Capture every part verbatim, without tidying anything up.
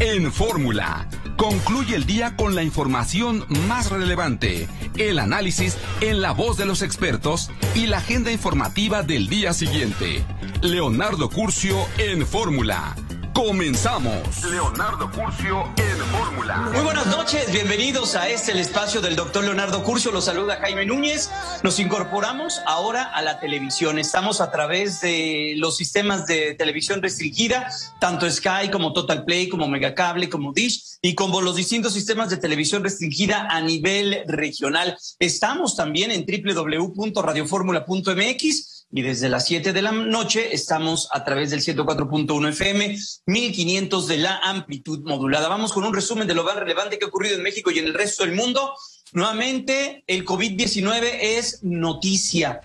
En Fórmula, concluye el día con la información más relevante, el análisis en la voz de los expertos y la agenda informativa del día siguiente. Leonardo Curzio en Fórmula. Comenzamos. Leonardo Curzio en Fórmula. Muy buenas noches, bienvenidos a este el espacio del doctor Leonardo Curzio. Los saluda Jaime Núñez. Nos incorporamos ahora a la televisión. Estamos a través de los sistemas de televisión restringida, tanto Sky como Total Play, como Megacable, como Dish, y como los distintos sistemas de televisión restringida a nivel regional. Estamos también en doble u doble u doble u punto radio fórmula punto m x. Y desde las siete de la noche estamos a través del ciento cuatro punto uno F M, mil quinientos de la amplitud modulada. Vamos con un resumen de lo más relevante que ha ocurrido en México y en el resto del mundo. Nuevamente, el COVID diecinueve es noticia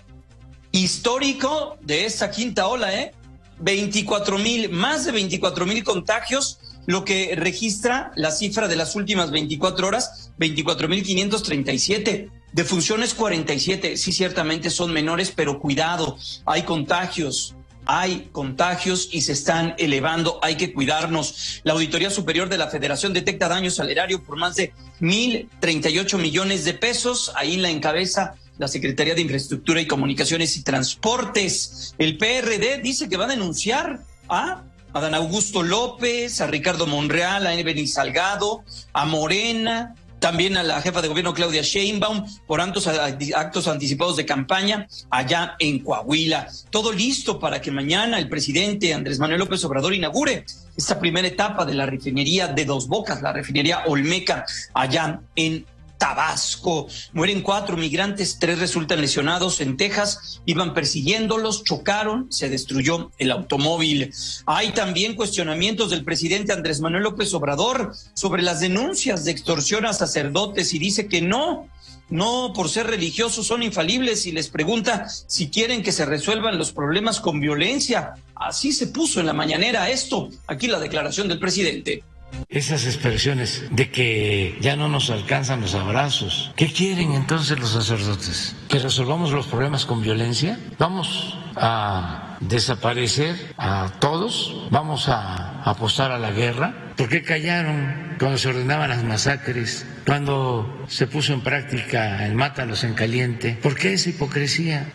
histórico de esta quinta ola, ¿eh? veinticuatro mil, más de veinticuatro mil contagios, lo que registra la cifra de las últimas veinticuatro horas, veinticuatro mil quinientos treinta y siete. Defunciones cuarenta y siete, sí, ciertamente son menores, pero cuidado, hay contagios, hay contagios y se están elevando, hay que cuidarnos. La Auditoría Superior de la Federación detecta daños al erario por más de mil treinta y ocho millones de pesos, ahí la encabeza la Secretaría de Infraestructura y Comunicaciones y Transportes. El P R D dice que va a denunciar a Adán Augusto López, a Ricardo Monreal, a Evelyn Salgado, a Morena, también a la jefa de gobierno Claudia Sheinbaum por actos, actos anticipados de campaña allá en Coahuila. Todo listo para que mañana el presidente Andrés Manuel López Obrador inaugure esta primera etapa de la refinería de Dos Bocas, la refinería Olmeca allá en Tabasco. Mueren cuatro migrantes, tres resultan lesionados en Texas, iban persiguiéndolos, chocaron, se destruyó el automóvil. Hay también cuestionamientos del presidente Andrés Manuel López Obrador sobre las denuncias de extorsión a sacerdotes y dice que no, no por ser religiosos son infalibles y les pregunta si quieren que se resuelvan los problemas con violencia. Así se puso en la mañanera esto. Aquí la declaración del presidente. Esas expresiones de que ya no nos alcanzan los abrazos. ¿Qué quieren entonces los sacerdotes? ¿Que resolvamos los problemas con violencia? ¿Vamos a desaparecer a todos? ¿Vamos a apostar a la guerra? ¿Por qué callaron cuando se ordenaban las masacres? ¿Cuando se puso en práctica el mátalos en caliente? ¿Por qué esa hipocresía?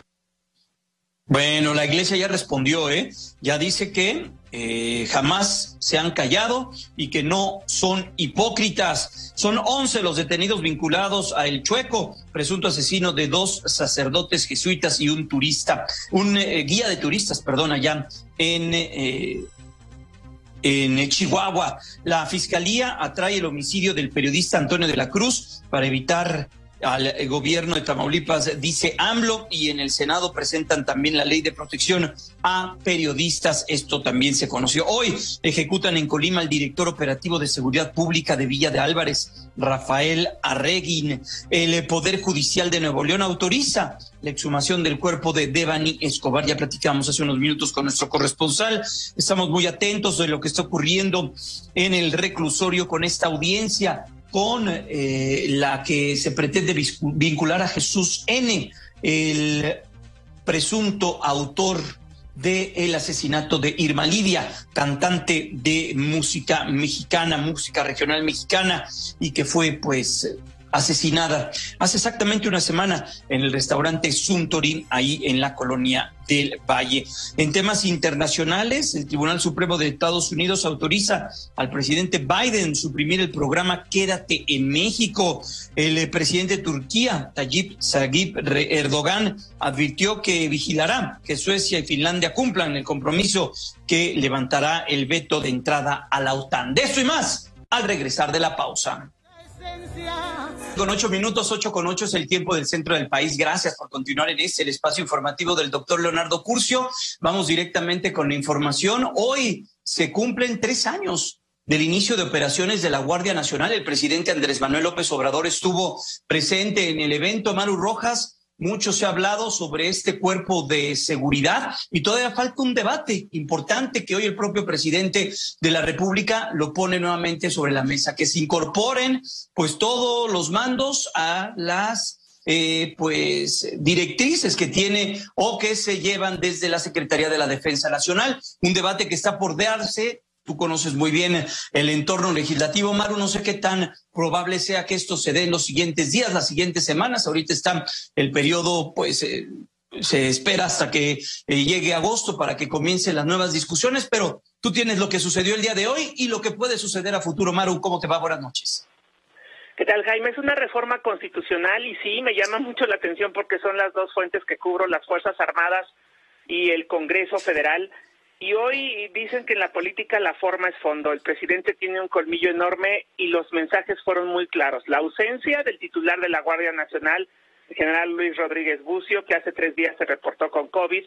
Bueno, la iglesia ya respondió, ¿eh? Ya dice que... Eh, jamás se han callado y que no son hipócritas. Son once los detenidos vinculados a El Chueco, presunto asesino de dos sacerdotes jesuitas y un turista, un eh, guía de turistas, perdón, allá en... Eh, En Chihuahua. La Fiscalía atrae el homicidio del periodista Antonio de la Cruz para evitar al gobierno de Tamaulipas, dice AMLO, y en el Senado presentan también la ley de protección a periodistas. Esto también se conoció hoy. Ejecutan en Colima al director operativo de seguridad pública de Villa de Álvarez, Rafael Arreguín. El Poder Judicial de Nuevo León autoriza la exhumación del cuerpo de Devani Escobar. Ya platicamos hace unos minutos con nuestro corresponsal. Estamos muy atentos de lo que está ocurriendo en el reclusorio con esta audiencia con eh, la que se pretende vincular a Jesús N., el presunto autor del asesinato de Irma Lidia, cantante de música mexicana, música regional mexicana, y que fue, pues, asesinada hace exactamente una semana en el restaurante Suntory, ahí en la colonia del Valle. En temas internacionales, el Tribunal Supremo de Estados Unidos autoriza al presidente Biden suprimir el programa Quédate en México. El presidente de Turquía, Tayyip Sargip Erdogan, advirtió que vigilará que Suecia y Finlandia cumplan el compromiso que levantará el veto de entrada a la OTAN. De eso y más, al regresar de la pausa. Con ocho minutos, ocho con ocho es el tiempo del centro del país. Gracias por continuar en este, el espacio informativo del doctor Leonardo Curzio. Vamos directamente con la información. Hoy se cumplen tres años del inicio de operaciones de la Guardia Nacional. El presidente Andrés Manuel López Obrador estuvo presente en el evento. Maru Rojas, mucho se ha hablado sobre este cuerpo de seguridad y todavía falta un debate importante que hoy el propio presidente de la República lo pone nuevamente sobre la mesa, que se incorporen pues todos los mandos a las eh, pues directrices que tiene o que se llevan desde la Secretaría de la Defensa Nacional. Un debate que está por darse Tú conoces muy bien el entorno legislativo, Maru. No sé qué tan probable sea que esto se dé en los siguientes días, las siguientes semanas. Ahorita está el periodo, pues eh, se espera hasta que eh, llegue agosto para que comiencen las nuevas discusiones, pero tú tienes lo que sucedió el día de hoy y lo que puede suceder a futuro. Maru, ¿cómo te va? Buenas noches. ¿Qué tal, Jaime? Es una reforma constitucional y sí, me llama mucho la atención porque son las dos fuentes que cubro, las Fuerzas Armadas y el Congreso Federal. Y hoy dicen que en la política la forma es fondo. El presidente tiene un colmillo enorme y los mensajes fueron muy claros. La ausencia del titular de la Guardia Nacional, el general Luis Rodríguez Bucio, que hace tres días se reportó con COVID,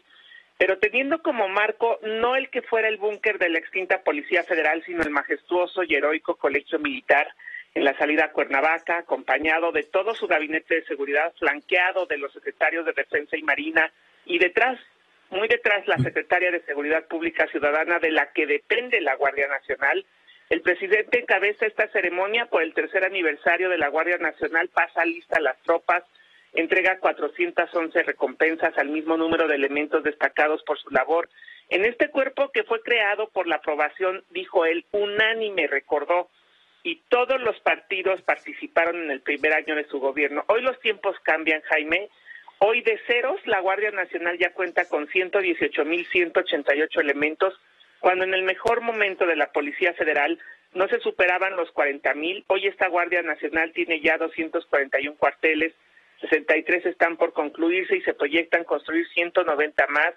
pero teniendo como marco no el que fuera el búnker de la extinta Policía Federal, sino el majestuoso y heroico Colegio Militar en la salida a Cuernavaca, acompañado de todo su gabinete de seguridad, flanqueado de los secretarios de Defensa y Marina, y detrás, muy detrás, la Secretaría de Seguridad Pública Ciudadana, de la que depende la Guardia Nacional. El presidente encabeza esta ceremonia por el tercer aniversario de la Guardia Nacional, pasa lista a las tropas, entrega cuatrocientas once recompensas al mismo número de elementos destacados por su labor. En este cuerpo que fue creado por la aprobación, dijo él, unánime, recordó, y todos los partidos participaron en el primer año de su gobierno. Hoy los tiempos cambian, Jaime. Hoy de ceros, la Guardia Nacional ya cuenta con ciento dieciocho mil ciento ochenta y ocho elementos, cuando en el mejor momento de la Policía Federal no se superaban los cuarenta mil. Hoy esta Guardia Nacional tiene ya doscientos cuarenta y uno cuarteles, sesenta y tres están por concluirse y se proyectan construir ciento noventa más.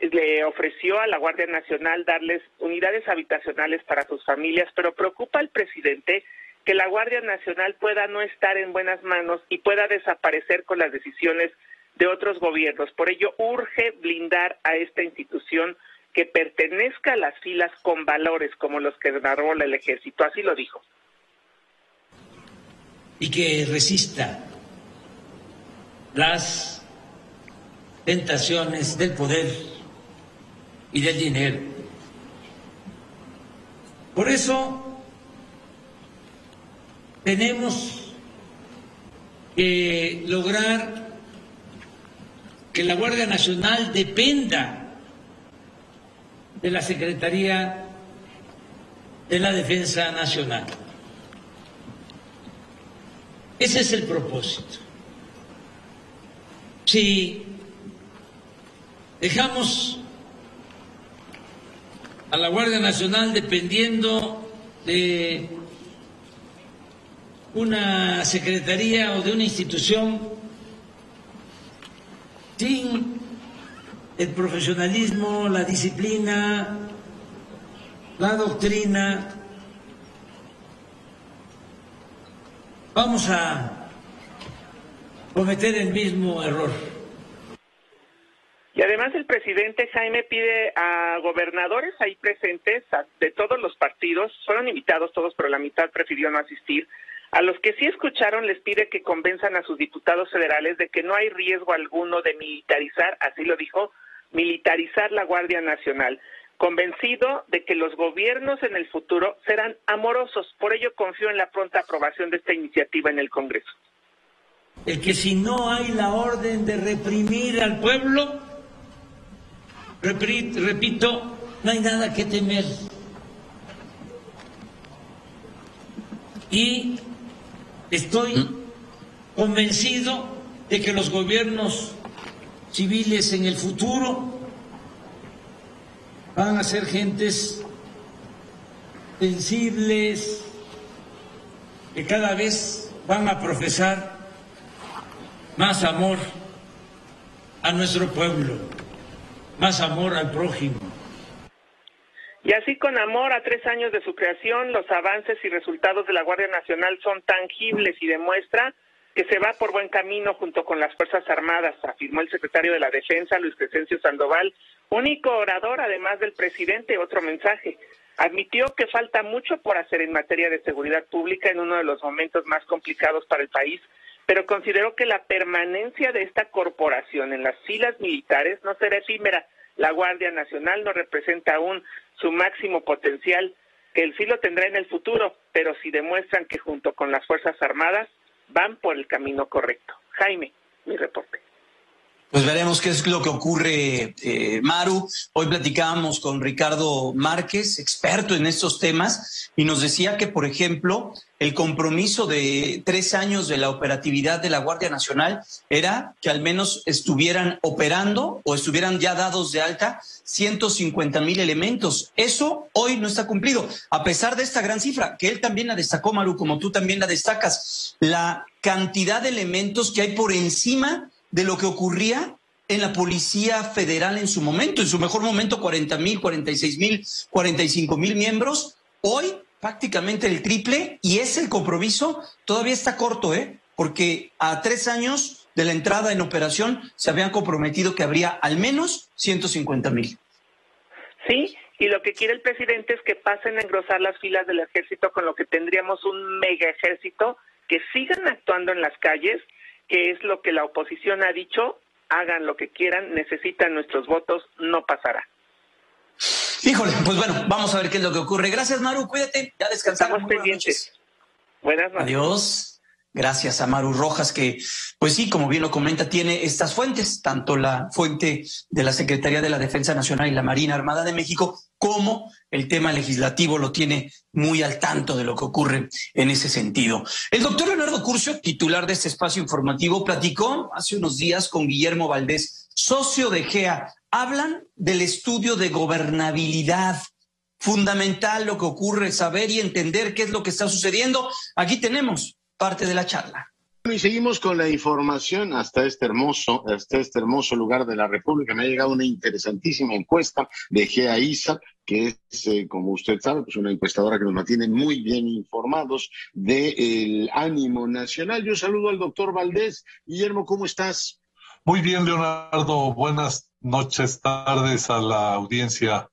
Le ofreció a la Guardia Nacional darles unidades habitacionales para sus familias, pero preocupa al presidente que la Guardia Nacional pueda no estar en buenas manos y pueda desaparecer con las decisiones de otros gobiernos. Por ello, urge blindar a esta institución que pertenezca a las filas con valores como los que enarbola el Ejército. Así lo dijo. Y que resista las tentaciones del poder y del dinero. Por eso tenemos que lograr que la Guardia Nacional dependa de la Secretaría de la Defensa Nacional. Ese es el propósito. Si dejamos a la Guardia Nacional dependiendo de una secretaría o de una institución sin el profesionalismo, la disciplina, la doctrina, vamos a cometer el mismo error. Y además el presidente Jaime pide a gobernadores ahí presentes de todos los partidos, fueron invitados todos, pero la mitad prefirió no asistir. A los que sí escucharon les pide que convenzan a sus diputados federales de que no hay riesgo alguno de militarizar, así lo dijo, militarizar la Guardia Nacional, convencido de que los gobiernos en el futuro serán amorosos. Por ello confío en la pronta aprobación de esta iniciativa en el Congreso. El que si no hay la orden de reprimir al pueblo, repito, no hay nada que temer. Y estoy convencido de que los gobiernos civiles en el futuro van a ser gentes sensibles, que cada vez van a profesar más amor a nuestro pueblo, más amor al prójimo. Y así, con amor, a tres años de su creación, los avances y resultados de la Guardia Nacional son tangibles y demuestra que se va por buen camino junto con las Fuerzas Armadas, afirmó el secretario de la Defensa, Luis Crescencio Sandoval, único orador, además del presidente. Otro mensaje. Admitió que falta mucho por hacer en materia de seguridad pública en uno de los momentos más complicados para el país, pero consideró que la permanencia de esta corporación en las filas militares no será efímera. La Guardia Nacional no representa aún su máximo potencial, que él sí lo tendrá en el futuro, pero si demuestran que junto con las Fuerzas Armadas van por el camino correcto. Jaime, mi reporte. Pues veremos qué es lo que ocurre, eh, Maru. Hoy platicábamos con Ricardo Márquez, experto en estos temas, y nos decía que, por ejemplo, el compromiso de tres años de la operatividad de la Guardia Nacional era que al menos estuvieran operando o estuvieran ya dados de alta ciento cincuenta mil elementos. Eso hoy no está cumplido, a pesar de esta gran cifra, que él también la destacó, Maru, como tú también la destacas, la cantidad de elementos que hay por encima de lo que ocurría en la Policía Federal en su momento, en su mejor momento, cuarenta mil, cuarenta y seis mil, cuarenta y cinco mil miembros. Hoy prácticamente el triple, y es el compromiso. Todavía está corto, ¿eh? Porque a tres años de la entrada en operación se habían comprometido que habría al menos ciento cincuenta mil. Sí, y lo que quiere el presidente es que pasen a engrosar las filas del ejército, con lo que tendríamos un mega ejército, que sigan actuando en las calles, que es lo que la oposición ha dicho: hagan lo que quieran, necesitan nuestros votos, no pasará. Híjole, pues bueno, vamos a ver qué es lo que ocurre. Gracias, Maru, cuídate, ya descansamos. Estamos pendientes. Buenas noches. Adiós. Gracias a Maru Rojas, que, pues sí, como bien lo comenta, tiene estas fuentes, tanto la fuente de la Secretaría de la Defensa Nacional y la Marina Armada de México, como el tema legislativo lo tiene muy al tanto de lo que ocurre en ese sentido. El doctor Leonardo Curzio, titular de este espacio informativo, platicó hace unos días con Guillermo Valdés, socio de G E A. Hablan del estudio de gobernabilidad. Fundamental lo que ocurre, saber y entender qué es lo que está sucediendo. Aquí tenemos parte de la charla. Y seguimos con la información hasta este hermoso, hasta este hermoso lugar de la República. Me ha llegado una interesantísima encuesta de G E A I S A, que es, eh, como usted sabe, pues una encuestadora que nos mantiene muy bien informados del ánimo nacional. Yo saludo al doctor Valdés. Guillermo, ¿cómo estás? Muy bien, Leonardo. Buenas noches, tardes a la audiencia.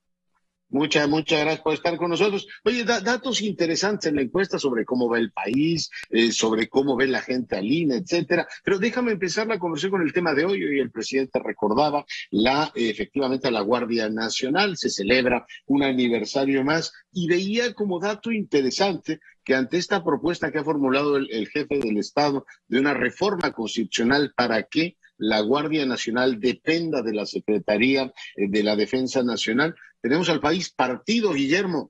Muchas, muchas gracias por estar con nosotros. Oye, da, datos interesantes en la encuesta sobre cómo va el país, eh, sobre cómo ve la gente al I N E, etcétera. Pero déjame empezar la conversación con el tema de hoy. Hoy el presidente recordaba la, eh, efectivamente, a la Guardia Nacional. Se celebra un aniversario más, y veía como dato interesante que ante esta propuesta que ha formulado el, el jefe del Estado de una reforma constitucional para que la Guardia Nacional dependa de la Secretaría de la Defensa Nacional, tenemos al país partido, Guillermo.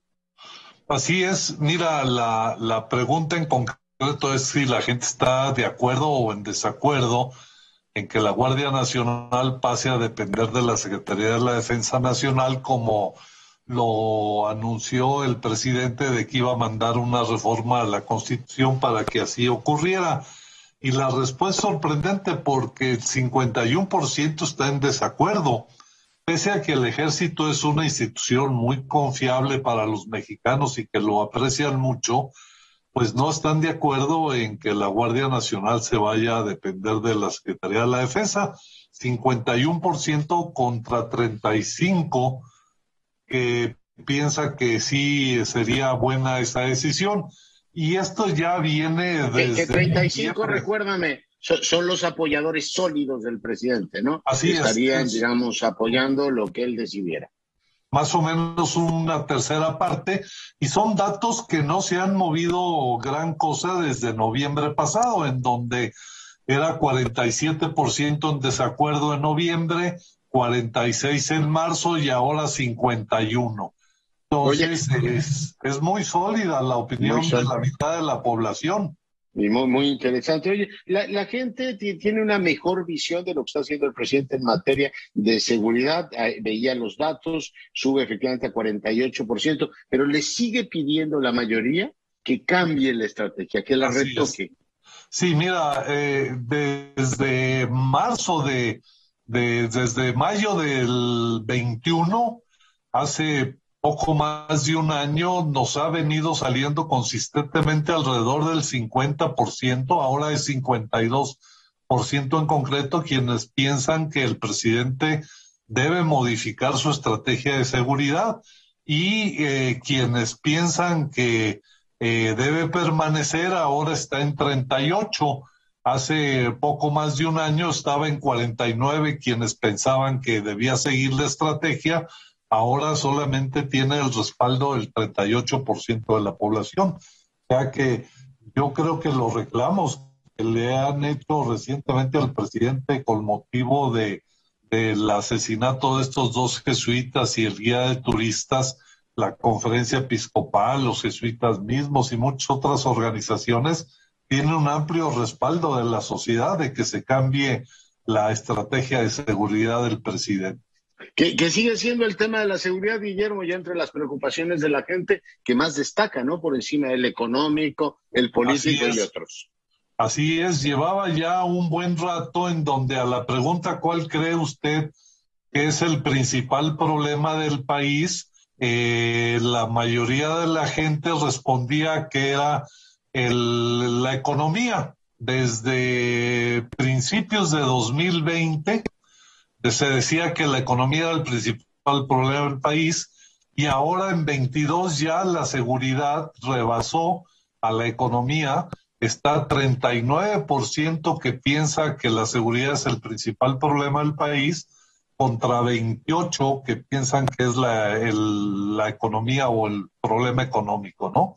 Así es. Mira, la, la pregunta en concreto es si la gente está de acuerdo o en desacuerdo en que la Guardia Nacional pase a depender de la Secretaría de la Defensa Nacional, como lo anunció el presidente, de que iba a mandar una reforma a la Constitución para que así ocurriera. Y la respuesta es sorprendente, porque el cincuenta y uno por ciento está en desacuerdo. Pese a que el Ejército es una institución muy confiable para los mexicanos y que lo aprecian mucho, pues no están de acuerdo en que la Guardia Nacional se vaya a depender de la Secretaría de la Defensa. cincuenta y uno por ciento contra treinta y cinco por ciento que piensa que sí sería buena esa decisión. Y esto ya viene desde... Que treinta y cinco, recuérdame, son los apoyadores sólidos del presidente, ¿no? Así es. Estarían, digamos, apoyando lo que él decidiera. Más o menos una tercera parte. Y son datos que no se han movido gran cosa desde noviembre pasado, en donde era cuarenta y siete por ciento en desacuerdo en noviembre, cuarenta y seis por ciento en marzo y ahora cincuenta y uno por ciento. Entonces, Oye, es, es muy sólida la opinión de la mitad de la población. Y muy, muy interesante. Oye, la, la gente tiene una mejor visión de lo que está haciendo el presidente en materia de seguridad. Veía los datos, sube efectivamente a cuarenta y ocho por ciento, pero le sigue pidiendo la mayoría que cambie la estrategia, que la Así retoque. Es. Sí, mira, eh, desde marzo de, de... desde mayo del veintiuno, hace poco más de un año, nos ha venido saliendo consistentemente alrededor del cincuenta por ciento, ahora es cincuenta y dos por ciento en concreto quienes piensan que el presidente debe modificar su estrategia de seguridad, y eh, quienes piensan que eh, debe permanecer ahora está en treinta y ocho por ciento. Hace poco más de un año estaba en cuarenta y nueve por ciento quienes pensaban que debía seguir la estrategia. Ahora solamente tiene el respaldo del treinta y ocho por ciento de la población. O sea que yo creo que los reclamos que le han hecho recientemente al presidente con motivo de del asesinato de estos dos jesuitas y el guía de turistas, la Conferencia Episcopal, los jesuitas mismos y muchas otras organizaciones, tiene un amplio respaldo de la sociedad de que se cambie la estrategia de seguridad del presidente. Que, que sigue siendo el tema de la seguridad, Guillermo, ya entre las preocupaciones de la gente que más destaca, ¿no? Por encima del económico, el político y otros. Así es, llevaba ya un buen rato en donde a la pregunta ¿cuál cree usted que es el principal problema del país? Eh, la mayoría de la gente respondía que era el, la economía. Desde principios de dos mil veinte se decía que la economía era el principal problema del país y ahora en veintidós ya la seguridad rebasó a la economía. Está treinta y nueve por ciento que piensa que la seguridad es el principal problema del país contra veintiocho por ciento que piensan que es la, el, la economía o el problema económico, ¿no?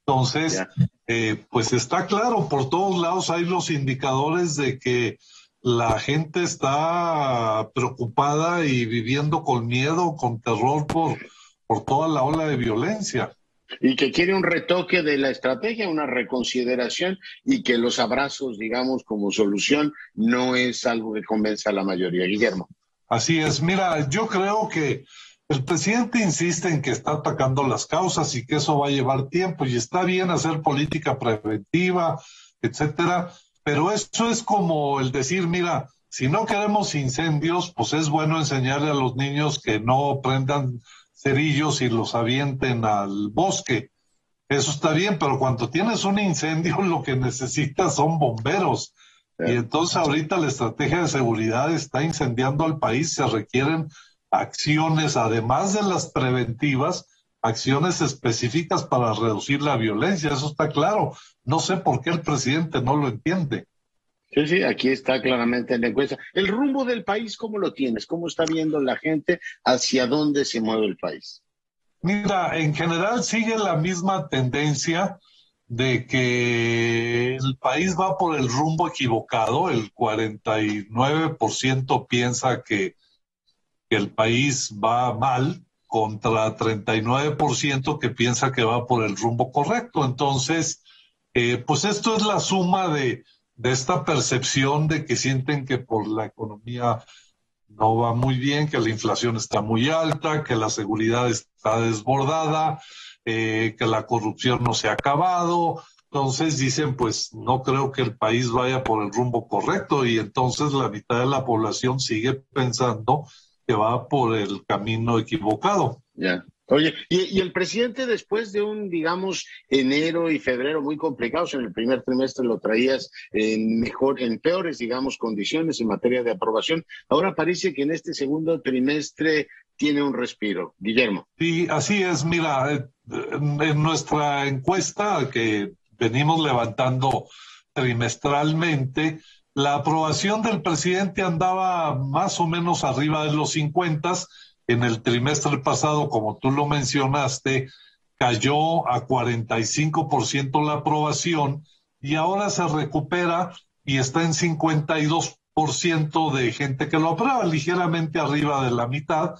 Entonces, eh, pues está claro, por todos lados hay los indicadores de que la gente está preocupada y viviendo con miedo, con terror por, por toda la ola de violencia. Y que quiere un retoque de la estrategia, una reconsideración, y que los abrazos, digamos, como solución, no es algo que convenza a la mayoría, Guillermo. Así es. Mira, yo creo que el presidente insiste en que está atacando las causas y que eso va a llevar tiempo, y está bien hacer política preventiva, etcétera, pero eso es como el decir, mira, si no queremos incendios, pues es bueno enseñarle a los niños que no prendan cerillos y los avienten al bosque. Eso está bien, pero cuando tienes un incendio lo que necesitas son bomberos. Sí. Y entonces ahorita la estrategia de seguridad está incendiando al país. Se requieren acciones, además de las preventivas, acciones específicas para reducir la violencia. Eso está claro. No sé por qué el presidente no lo entiende. Sí, sí, aquí está claramente en la encuesta. El rumbo del país, ¿cómo lo tienes? ¿Cómo está viendo la gente? ¿Hacia dónde se mueve el país? Mira, en general sigue la misma tendencia de que el país va por el rumbo equivocado. El cuarenta y nueve por ciento piensa que, que el país va mal, contra treinta y nueve por ciento que piensa que va por el rumbo correcto. Entonces, eh, pues esto es la suma de... de esta percepción de que sienten que por la economía no va muy bien, que la inflación está muy alta, que la seguridad está desbordada, eh, que la corrupción no se ha acabado. Entonces dicen, pues no creo que el país vaya por el rumbo correcto, y entonces la mitad de la población sigue pensando que va por el camino equivocado. Ya. Oye, y, y el presidente, después de un, digamos, enero y febrero muy complicados, en el primer trimestre lo traías en mejor, en peores, digamos, condiciones en materia de aprobación, ahora parece que en este segundo trimestre tiene un respiro, Guillermo. Sí, así es. Mira, en nuestra encuesta que venimos levantando trimestralmente, la aprobación del presidente andaba más o menos arriba de los cincuentas. En el trimestre pasado, como tú lo mencionaste, cayó a cuarenta y cinco por ciento la aprobación y ahora se recupera y está en cincuenta y dos por ciento de gente que lo aprueba, ligeramente arriba de la mitad.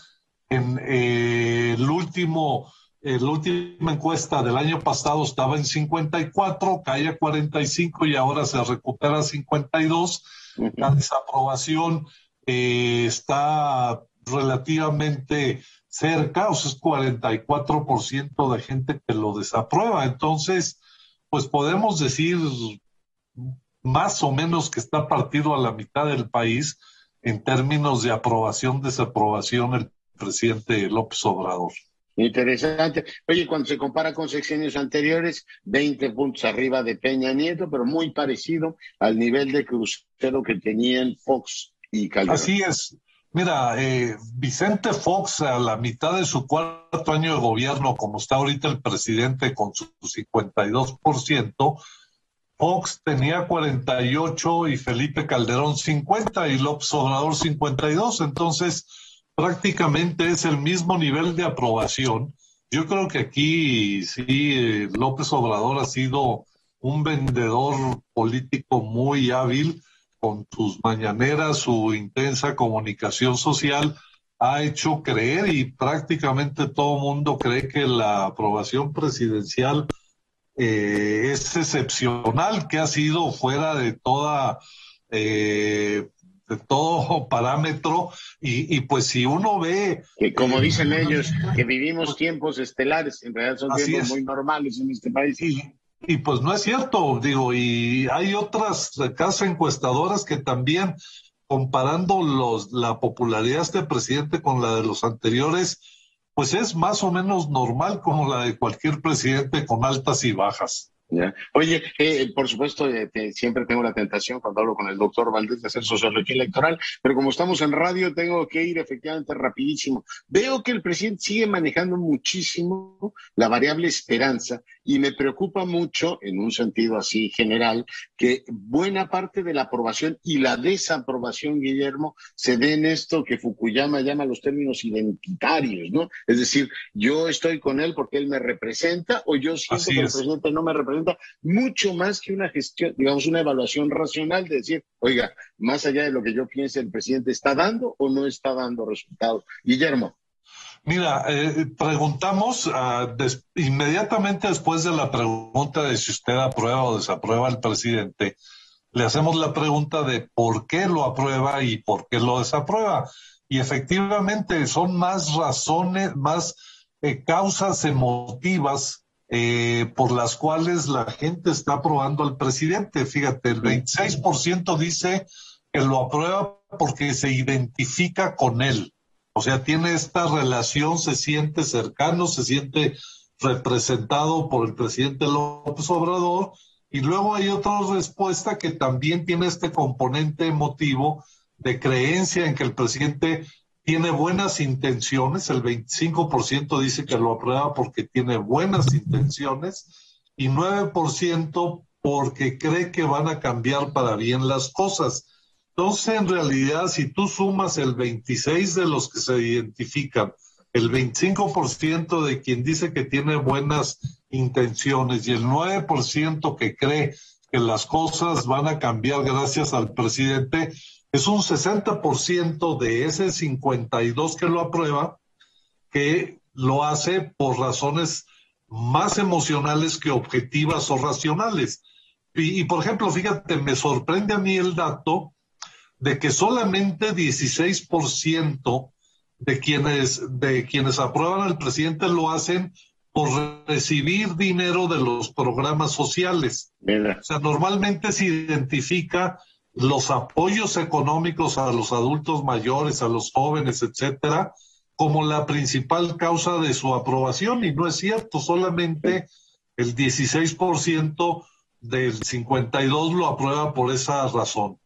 En eh, el último, el última encuesta del año pasado estaba en cincuenta y cuatro, cae a cuarenta y cinco y ahora se recupera a cincuenta y dos. Uh-huh. La desaprobación eh, está relativamente cerca, o sea, es cuarenta y cuatro por ciento de gente que lo desaprueba. Entonces, pues podemos decir más o menos que está partido a la mitad del país en términos de aprobación, desaprobación, el presidente López Obrador. Interesante. Oye, cuando se compara con sexenios anteriores, veinte puntos arriba de Peña Nieto, pero muy parecido al nivel de crucero que tenían Fox y Calderón. Así es. Mira, eh, Vicente Fox, a la mitad de su cuarto año de gobierno, como está ahorita el presidente con su cincuenta y dos por ciento, Fox tenía cuarenta y ocho y Felipe Calderón cincuenta y López Obrador cincuenta y dos. Entonces, prácticamente es el mismo nivel de aprobación. Yo creo que aquí sí eh, López Obrador ha sido un vendedor político muy hábil, con sus mañaneras, su intensa comunicación social, ha hecho creer, y prácticamente todo mundo cree, que la aprobación presidencial eh, es excepcional, que ha sido fuera de toda eh, de todo parámetro, y, y pues si uno ve... Que como eh, dicen ellos, que vivimos tiempos estelares, en realidad son tiempos es. muy normales en este país. Sí. Y pues no es cierto, digo, y hay otras casas encuestadoras que también, comparando los, la popularidad de este presidente con la de los anteriores, pues es más o menos normal, como la de cualquier presidente, con altas y bajas. Ya. Oye, eh, por supuesto, eh, te, siempre tengo la tentación cuando hablo con el doctor Valdés de hacer sociología electoral, pero como estamos en radio tengo que ir efectivamente rapidísimo. Veo que el presidente sigue manejando muchísimo la variable esperanza y me preocupa mucho, en un sentido así general, que buena parte de la aprobación y la desaprobación, Guillermo, se dé en esto que Fukuyama llama los términos identitarios, ¿no? Es decir, yo estoy con él porque él me representa, o yo siento así que es. El presidente no me representa, mucho más que una gestión, digamos, una evaluación racional de decir, oiga, más allá de lo que yo piense, el presidente está dando o no está dando resultados. Guillermo. Mira, eh, preguntamos uh, des- inmediatamente después de la pregunta de si usted aprueba o desaprueba al presidente, le hacemos la pregunta de por qué lo aprueba y por qué lo desaprueba. Y efectivamente son más razones, más eh, causas emotivas Eh, por las cuales la gente está aprobando al presidente. Fíjate, el veintiséis por ciento dice que lo aprueba porque se identifica con él. O sea, tiene esta relación, se siente cercano, se siente representado por el presidente López Obrador. Y luego hay otra respuesta que también tiene este componente emotivo de creencia en que el presidente tiene buenas intenciones. El veinticinco por ciento dice que lo aprueba porque tiene buenas intenciones y nueve por ciento porque cree que van a cambiar para bien las cosas. Entonces, en realidad, si tú sumas el veintiséis por ciento de los que se identifican, el veinticinco por ciento de quien dice que tiene buenas intenciones y el nueve por ciento que cree que las cosas van a cambiar gracias al presidente, es un sesenta por ciento de ese cincuenta y dos por ciento que lo aprueba, que lo hace por razones más emocionales que objetivas o racionales. Y, y por ejemplo, fíjate, me sorprende a mí el dato de que solamente dieciséis por ciento de quienes, de quienes aprueban al presidente lo hacen por recibir dinero de los programas sociales. Mira. O sea, normalmente se identifica los apoyos económicos a los adultos mayores, a los jóvenes, etcétera, como la principal causa de su aprobación, y no es cierto. Solamente el dieciséis por ciento del cincuenta y dos por ciento lo aprueba por esa razón.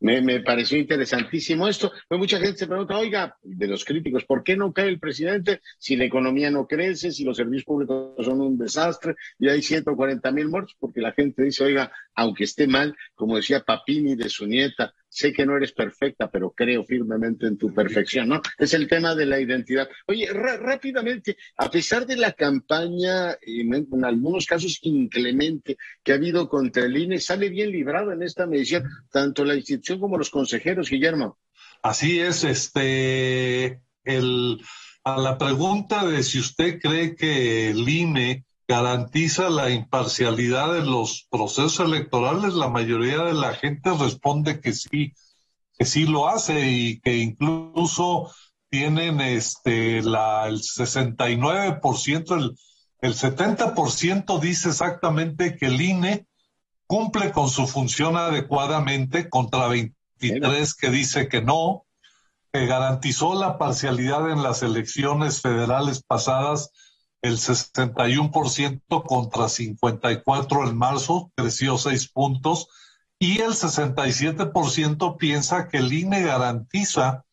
Me, me pareció interesantísimo esto. Pues mucha gente se pregunta, oiga, de los críticos, ¿por qué no cae el presidente si la economía no crece, si los servicios públicos son un desastre y hay ciento cuarenta mil muertos? Porque la gente dice, oiga, aunque esté mal, como decía Papini de su nieta, sé que no eres perfecta, pero creo firmemente en tu perfección, ¿no? Es el tema de la identidad. Oye, ra- rápidamente, a pesar de la campaña, en, en algunos casos inclemente, que ha habido contra el I N E, sale bien librado en esta medición, tanto la institución como los consejeros, Guillermo. Así es, este, el, a la pregunta de si usted cree que el I N E garantiza la imparcialidad de los procesos electorales, la mayoría de la gente responde que sí, que sí lo hace, y que incluso tienen este la el sesenta y nueve por ciento, el, el setenta por ciento dice exactamente que el I N E cumple con su función adecuadamente, contra veintitrés por ciento que dice que no, que garantizó la parcialidad en las elecciones federales pasadas, el sesenta y uno por ciento contra cincuenta y cuatro por ciento en marzo, creció seis puntos, y el sesenta y siete por ciento piensa que el I N E garantiza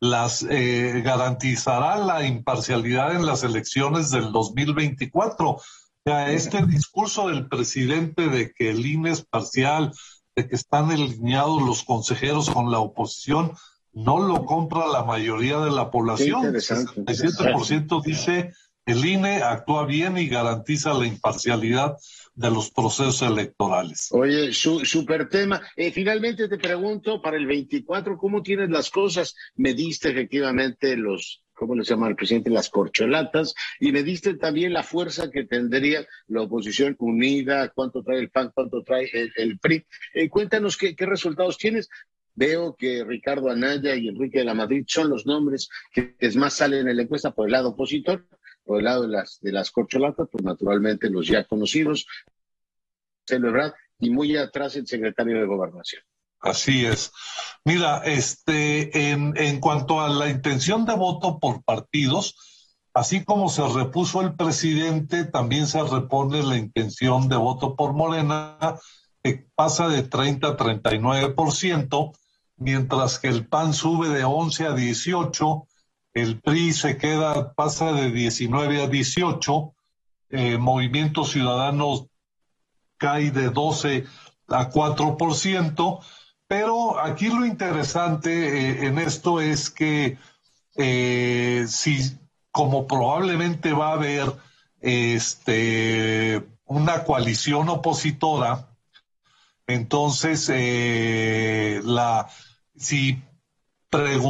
las, eh, garantizará la imparcialidad en las elecciones del dos mil veinticuatro. O sea, este discurso del presidente de que el I N E es parcial, de que están alineados los consejeros con la oposición, no lo compra la mayoría de la población. El sesenta y siete por ciento dice El I N E actúa bien y garantiza la imparcialidad de los procesos electorales. Oye, su, super tema. Eh, finalmente te pregunto, para el veinticuatro, ¿cómo tienes las cosas? Me diste efectivamente los, ¿cómo les llama el presidente? Las corcholatas, y me diste también la fuerza que tendría la oposición unida, cuánto trae el P A N, cuánto trae el, el P R I. Eh, cuéntanos qué, qué resultados tienes. Veo que Ricardo Anaya y Enrique de la Madrid son los nombres que más salen en la encuesta por el lado opositor. Por el lado de las, de las corcholatas, pues naturalmente los ya conocidos, Marcelo Ebrard, y muy atrás el secretario de Gobernación. Así es. Mira, este, en, en cuanto a la intención de voto por partidos, así como se repuso el presidente, también se repone la intención de voto por Morena, que pasa de treinta a treinta y nueve por ciento, mientras que el P A N sube de once a dieciocho por ciento, el P R I se queda, pasa de diecinueve a dieciocho, eh, Movimiento Ciudadano cae de doce a cuatro por ciento, pero aquí lo interesante eh, en esto es que eh, si, como probablemente va a haber este, una coalición opositora, entonces eh, la si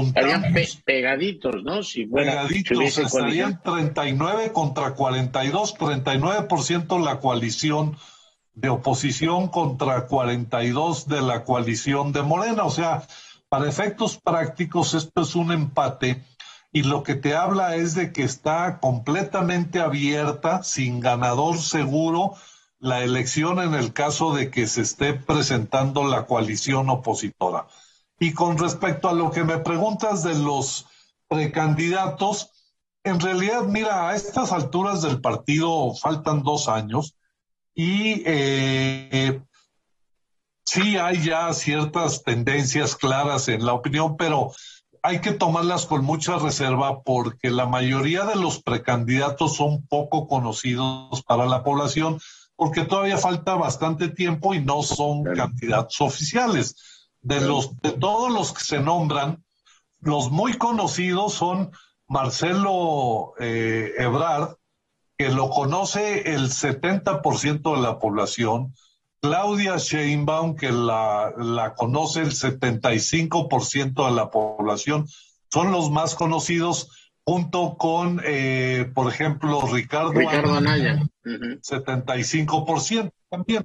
estarían pe pegaditos, ¿no? Si fuera, pegaditos, si estarían treinta y nueve contra cuarenta y dos, treinta y nueve por ciento la coalición de oposición contra cuarenta y dos de la coalición de Morena. O sea, para efectos prácticos esto es un empate, y lo que te habla es de que está completamente abierta, sin ganador seguro, la elección en el caso de que se esté presentando la coalición opositora. Y con respecto a lo que me preguntas de los precandidatos, en realidad, mira, a estas alturas del partido faltan dos años y eh, sí hay ya ciertas tendencias claras en la opinión, pero hay que tomarlas con mucha reserva porque la mayoría de los precandidatos son poco conocidos para la población porque todavía falta bastante tiempo y no son candidatos oficiales. De los de todos los que se nombran, los muy conocidos son Marcelo eh, Ebrard, que lo conoce el setenta por ciento de la población, Claudia Sheinbaum, que la, la conoce el setenta y cinco por ciento de la población, son los más conocidos, junto con, eh, por ejemplo, Ricardo, Ricardo Anaya, uh-huh. setenta y cinco por ciento también.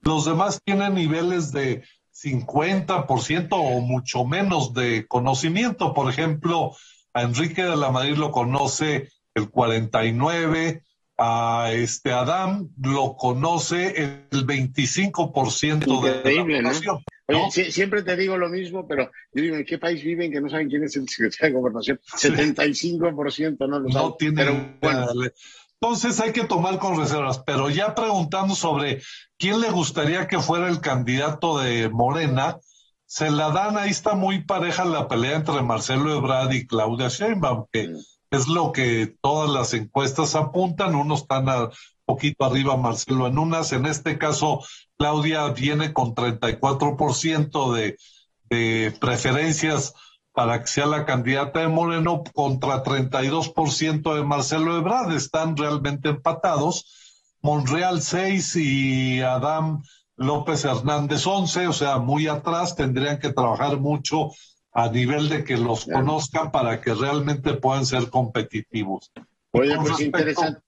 Los demás tienen niveles de cincuenta por ciento o mucho menos de conocimiento. Por ejemplo, a Enrique de la Madrid lo conoce el cuarenta y nueve por ciento, a este Adán lo conoce el veinticinco por ciento. Increíble, de la población, ¿no? Oye, ¿no? Si, siempre te digo lo mismo, pero yo digo, ¿en qué país viven que no saben quién es el secretario de Gobernación? setenta y cinco por ciento no lo saben. No tiene, pero bueno. Entonces hay que tomar con reservas, pero ya preguntando sobre quién le gustaría que fuera el candidato de Morena, se la dan, ahí está muy pareja la pelea entre Marcelo Ebrard y Claudia Sheinbaum, que es lo que todas las encuestas apuntan, unos están a poquito arriba Marcelo en unas, en este caso Claudia viene con treinta y cuatro por ciento de, de preferencias para que sea la candidata de Moreno contra treinta y dos por ciento de Marcelo Ebrard, están realmente empatados, Monreal seis y Adán López Hernández once, o sea, muy atrás, tendrían que trabajar mucho a nivel de que los claro. conozcan para que realmente puedan ser competitivos. Oye, pues respecto, interesante.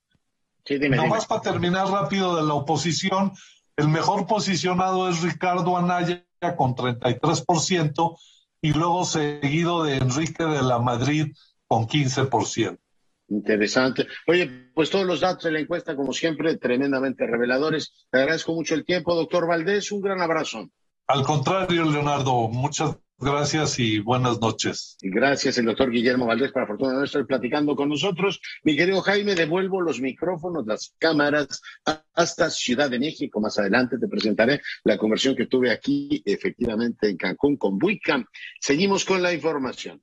Sí, dime, dime. Nomás para terminar rápido de la oposición, el mejor posicionado es Ricardo Anaya con treinta y tres por ciento, y luego seguido de Enrique de la Madrid con quince por ciento. Interesante. Oye, pues todos los datos de la encuesta, como siempre, tremendamente reveladores. Te agradezco mucho el tiempo, doctor Valdés. Un gran abrazo. Al contrario, Leonardo, muchas gracias y buenas noches. Gracias, el doctor Guillermo Valdés, para fortuna nuestra, platicando con nosotros. Mi querido Jaime, devuelvo los micrófonos, las cámaras, hasta Ciudad de México. Más adelante te presentaré la conversión que tuve aquí, efectivamente, en Cancún, con Buicam. Seguimos con la información.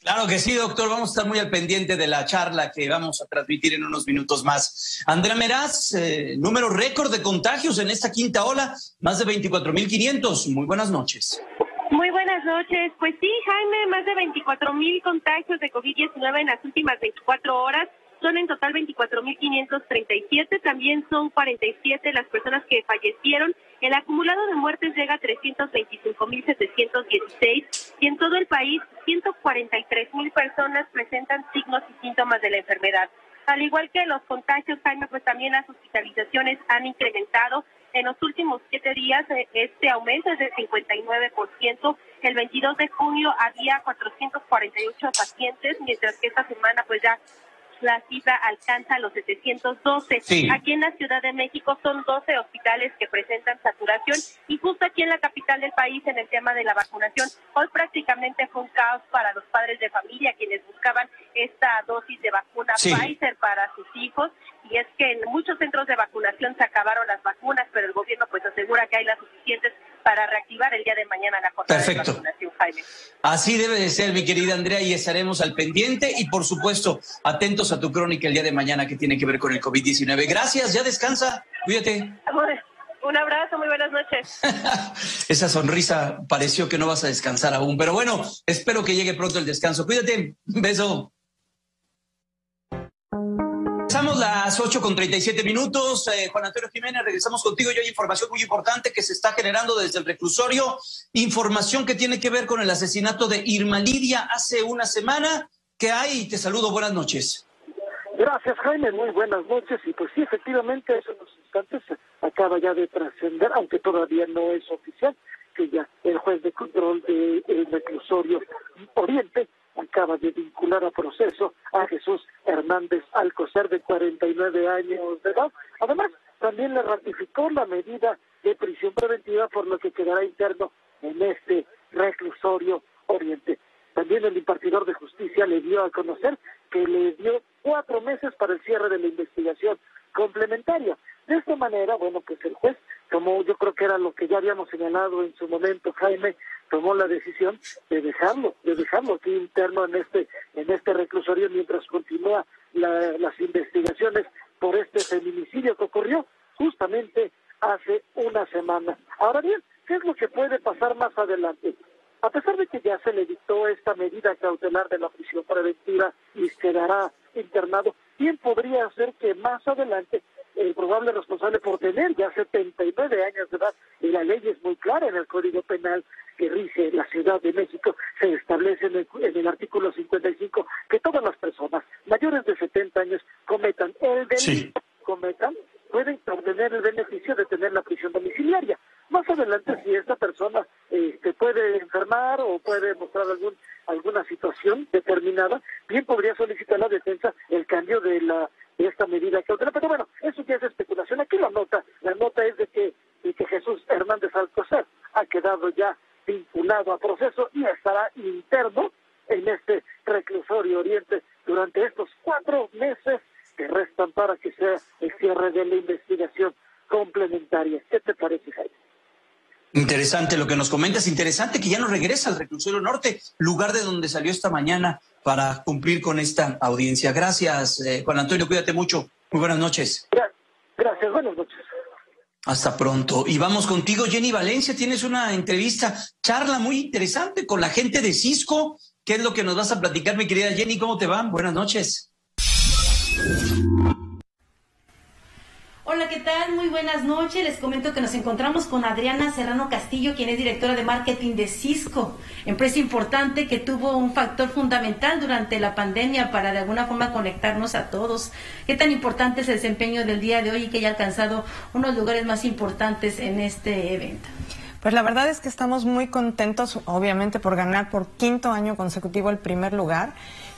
Claro que sí, doctor. Vamos a estar muy al pendiente de la charla que vamos a transmitir en unos minutos más. Andrea Meraz, eh, número récord de contagios en esta quinta ola, más de veinticuatro mil quinientos. Muy buenas noches. Muy buenas noches. Pues sí, Jaime, más de veinticuatro mil contagios de COVID diecinueve en las últimas veinticuatro horas. Son en total veinticuatro mil quinientos treinta y siete, también son cuarenta y siete las personas que fallecieron. El acumulado de muertes llega a trescientos veinticinco mil setecientos dieciséis y en todo el país ciento cuarenta y tres mil personas presentan signos y síntomas de la enfermedad. Al igual que los contagios, Jaime, pues también las hospitalizaciones han incrementado en los últimos siete días. Este aumento es del cincuenta y nueve por ciento. El veintidós de junio había cuatrocientos cuarenta y ocho pacientes, mientras que esta semana pues ya la cifra alcanza los setecientos doce. Sí. Aquí en la Ciudad de México son doce hospitales que presentan saturación y justo aquí en la capital del país en el tema de la vacunación, hoy prácticamente fue un caos para los padres de familia quienes buscaban esta dosis de vacuna sí. Pfizer para sus hijos, y es que en muchos centros de vacunación se acabaron las vacunas, pero el gobierno pues asegura que hay las suficientes para reactivar el día de mañana la jornada Perfecto. De vacunación, Jaime. Así debe de ser, mi querida Andrea, y estaremos al pendiente y por supuesto atentos a tu crónica el día de mañana que tiene que ver con el COVID diecinueve. Gracias, ya descansa, cuídate. Un abrazo, muy buenas noches. Esa sonrisa pareció que no vas a descansar aún, pero bueno, espero que llegue pronto el descanso. Cuídate, un beso. Pasamos las ocho con treinta y siete minutos. Eh, Juan Antonio Jiménez, regresamos contigo. Yo hay información muy importante que se está generando desde el reclusorio, información que tiene que ver con el asesinato de Irma Lidia hace una semana. ¿Qué hay? Te saludo, buenas noches. Gracias, Jaime, muy buenas noches. Y pues sí, efectivamente, hace unos instantes acaba ya de trascender, aunque todavía no es oficial, que ya el juez de control del reclusorio Oriente acaba de vincular a proceso a Jesús Hernández Alcocer, de cuarenta y nueve años de edad. Además, también le ratificó la medida de prisión preventiva, por lo que quedará interno en este reclusorio Oriente. También el impartidor de justicia le dio a conocer que le dio cuatro meses para el cierre de la investigación complementaria. De esta manera, bueno, pues el juez tomó, yo creo que era lo que ya habíamos señalado en su momento, Jaime, tomó la decisión de dejarlo, de dejarlo aquí interno en este, en este reclusorio mientras continúa la, las investigaciones por este feminicidio que ocurrió justamente hace una semana. Ahora bien, ¿qué es lo que puede pasar más adelante? A pesar de que ya se le dictó esta medida cautelar de la prisión preventiva y quedará internado, bien podría ser que más adelante el probable responsable por tener ya setenta y nueve años de edad, y la ley es muy clara en el Código Penal que rige la Ciudad de México, se establece en el, en el artículo cincuenta y cinco que todas las personas mayores de setenta años cometan el delito, sí. cometan, pueden obtener el beneficio de tener la prisión domiciliaria. Más adelante, si esta persona eh, se puede enfermar o puede mostrar algún alguna situación determinada, bien podría solicitar la defensa el cambio de la de esta medida cautelar. Pero bueno, eso ya es especulación. Aquí la nota, la nota es de que, de que Jesús Hernández Alcocer ha quedado ya vinculado a proceso y estará interno en este reclusorio Oriente durante estos cuatro meses que restan para que sea el cierre de la investigación complementaria. ¿Qué te parece, Jaime? Interesante lo que nos comentas, interesante que ya no regresa al reclusorio norte, lugar de donde salió esta mañana para cumplir con esta audiencia. Gracias, eh, Juan Antonio, cuídate mucho. Muy buenas noches. Gracias, buenas noches. Hasta pronto. Y vamos contigo, Jenny Valencia, tienes una entrevista, charla muy interesante con la gente de Cisco. ¿Qué es lo que nos vas a platicar, mi querida Jenny? ¿Cómo te va? Buenas noches. Hola, ¿qué tal? Muy buenas noches. Les comento que nos encontramos con Adriana Serrano Castillo, quien es directora de marketing de Cisco, empresa importante que tuvo un factor fundamental durante la pandemia para de alguna forma conectarnos a todos. ¿Qué tan importante es el desempeño del día de hoy y que haya alcanzado unos lugares más importantes en este evento? Pues la verdad es que estamos muy contentos, obviamente, por ganar por quinto año consecutivo el primer lugar.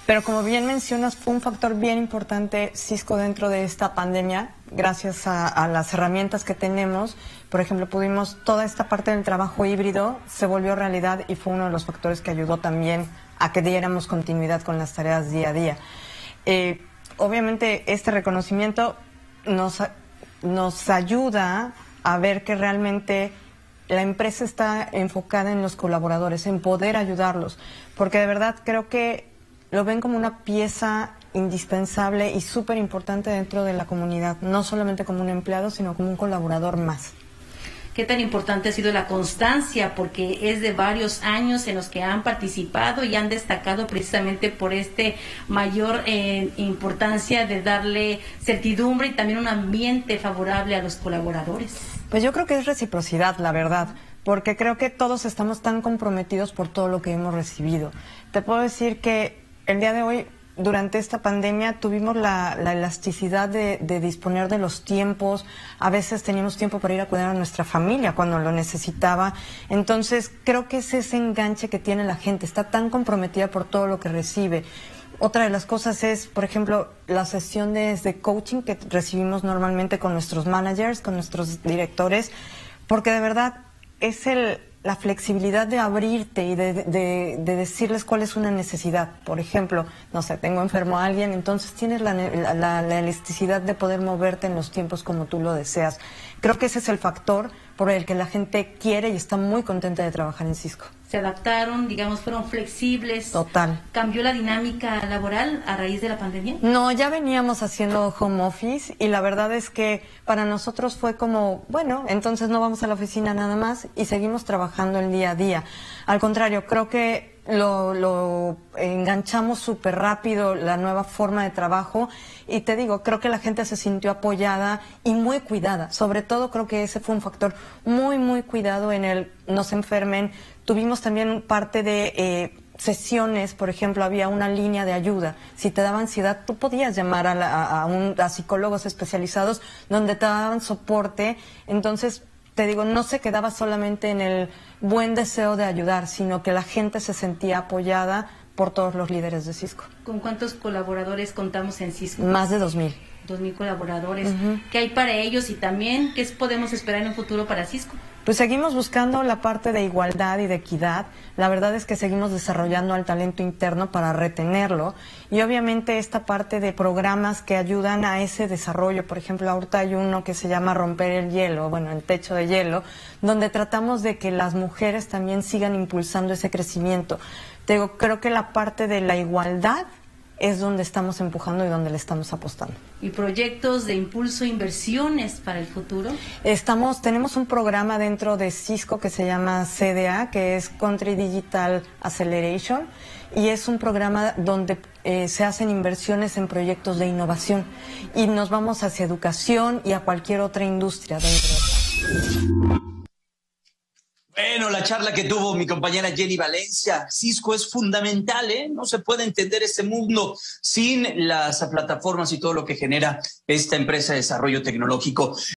Pero como bien mencionas, fue un factor bien importante Cisco dentro de esta pandemia, gracias a, a las herramientas que tenemos. Por ejemplo, pudimos toda esta parte del trabajo híbrido, se volvió realidad y fue uno de los factores que ayudó también a que diéramos continuidad con las tareas día a día. Eh, obviamente, este reconocimiento nos, nos ayuda a ver que realmente la empresa está enfocada en los colaboradores, en poder ayudarlos, porque de verdad creo que lo ven como una pieza indispensable y súper importante dentro de la comunidad, no solamente como un empleado, sino como un colaborador más. qué tan importante ha sido la constancia, porque es de varios años en los que han participado y han destacado precisamente por este mayor eh, importancia de darle certidumbre y también un ambiente favorable a los colaboradores. Pues yo creo que es reciprocidad, la verdad, porque creo que todos estamos tan comprometidos por todo lo que hemos recibido. Te puedo decir que el día de hoy, durante esta pandemia, tuvimos la, la elasticidad de, de disponer de los tiempos. A veces teníamos tiempo para ir a cuidar a nuestra familia cuando lo necesitaba. Entonces, creo que es ese enganche que tiene la gente. Está tan comprometida por todo lo que recibe. Otra de las cosas es, por ejemplo, las sesiones de coaching que recibimos normalmente con nuestros managers, con nuestros directores, porque de verdad es el... la flexibilidad de abrirte y de, de, de decirles cuál es una necesidad. Por ejemplo, no sé, tengo enfermo a alguien, entonces tienes la, la, la elasticidad de poder moverte en los tiempos como tú lo deseas. Creo que ese es el factor por el que la gente quiere y está muy contenta de trabajar en Cisco. Se adaptaron, digamos, fueron flexibles. Total. ¿Cambió la dinámica laboral a raíz de la pandemia? No, ya veníamos haciendo home office y la verdad es que para nosotros fue como, bueno, entonces no vamos a la oficina nada más y seguimos trabajando el día a día. Al contrario, creo que lo, lo enganchamos súper rápido la nueva forma de trabajo y te digo, creo que la gente se sintió apoyada y muy cuidada. Sobre todo creo que ese fue un factor muy, muy cuidado en el no se enfermen. Tuvimos también parte de eh, sesiones, por ejemplo, había una línea de ayuda. Si te daba ansiedad, tú podías llamar a, la, a, un, a psicólogos especializados donde te daban soporte. Entonces, te digo, no se quedaba solamente en el buen deseo de ayudar, sino que la gente se sentía apoyada por todos los líderes de Cisco. ¿Con cuántos colaboradores contamos en Cisco? Más de dos mil. Dos mil colaboradores. Uh-huh. ¿Qué hay para ellos y también qué podemos esperar en un futuro para Cisco? Pues seguimos buscando la parte de igualdad y de equidad. La verdad es que seguimos desarrollando al talento interno para retenerlo. Y obviamente esta parte de programas que ayudan a ese desarrollo. Por ejemplo, ahorita hay uno que se llama Romper el Hielo, bueno, el techo de hielo, donde tratamos de que las mujeres también sigan impulsando ese crecimiento. Te digo, creo que la parte de la igualdad es donde estamos empujando y donde le estamos apostando. ¿Y proyectos de impulso, inversiones para el futuro? Estamos, tenemos un programa dentro de Cisco que se llama C D A, que es Country Digital Acceleration, y es un programa donde eh, se hacen inversiones en proyectos de innovación y nos vamos hacia educación y a cualquier otra industria dentro de... Bueno, la charla que tuvo mi compañera Jenny Valencia. Cisco es fundamental, ¿eh? No se puede entender este mundo sin las plataformas y todo lo que genera esta empresa de desarrollo tecnológico.